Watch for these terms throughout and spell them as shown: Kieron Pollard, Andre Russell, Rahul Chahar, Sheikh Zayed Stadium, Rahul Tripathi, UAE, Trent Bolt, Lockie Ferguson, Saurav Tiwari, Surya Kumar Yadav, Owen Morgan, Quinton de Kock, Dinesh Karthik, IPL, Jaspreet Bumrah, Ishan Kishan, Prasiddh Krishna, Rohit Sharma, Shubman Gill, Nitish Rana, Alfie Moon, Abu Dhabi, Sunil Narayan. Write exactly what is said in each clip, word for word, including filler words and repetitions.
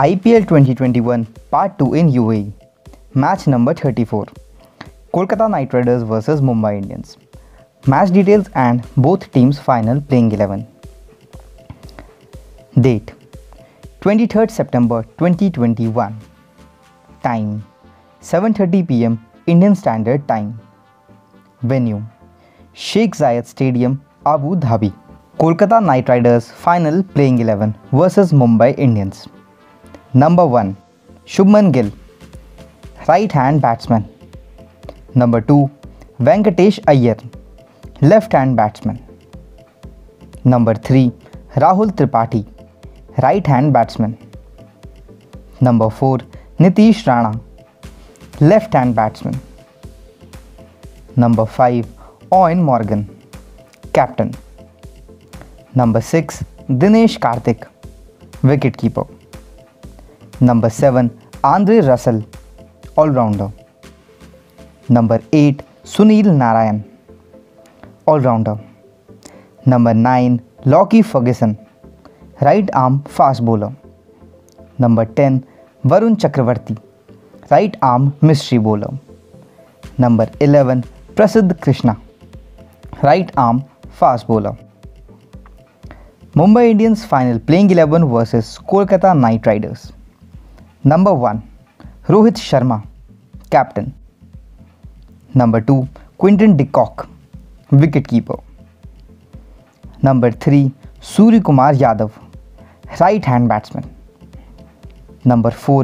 I P L twenty twenty-one Part two in U A E. Match number thirty-four. Kolkata Knight Riders versus Mumbai Indians. Match details and both teams' final playing eleven. Date: twenty-third September twenty twenty-one. Time: seven thirty p m Indian Standard Time. Venue: Sheikh Zayed Stadium, Abu Dhabi. Kolkata Knight Riders final playing eleven versus Mumbai Indians. Number one. Shubman Gill, right hand batsman. Number two. Venkatesh Ayer, left hand batsman. Number three. Rahul Tripathi, right hand batsman. Number four. Nitish Rana, left hand batsman. Number five. Owen Morgan, captain. Number six. Dinesh Karthik, wicketkeeper. Number seven. Andre Russell, all-rounder. Number eight. Sunil Narayan, all-rounder. Number nine. Lockie Ferguson, right-arm fast bowler. Number ten. Varun Chakravarti, right-arm mystery bowler. Number eleven. Prasiddh Krishna, right-arm fast bowler. Mumbai Indians final playing eleven versus Kolkata Knight Riders. Number one. Rohit Sharma, captain. Number two. Quinton de Kock, wicketkeeper. Number three. Surya Kumar Yadav, right-hand batsman. Number four.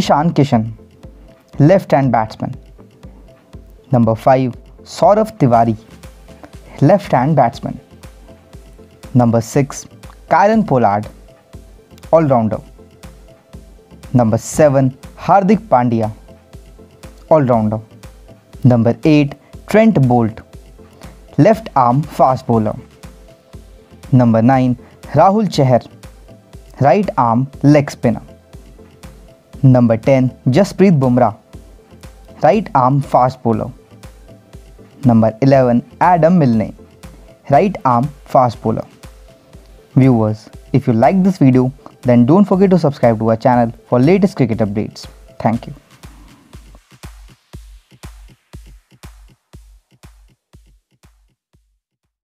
Ishan Kishan, left-hand batsman. Number five. Saurav Tiwari, left-hand batsman. Number six. Kieron Pollard, all-rounder. Number seven. Hardik Pandya, all-rounder. Number eight. Trent Bolt, left-arm fast bowler. Number nine. Rahul Chahar, right-arm leg spinner. Number ten. Jaspreet Bumrah, right-arm fast bowler. Number eleven. Adam Milne, right-arm fast bowler. Viewers, if you like this video, then don't forget to subscribe to our channel for latest cricket updates. Thank you.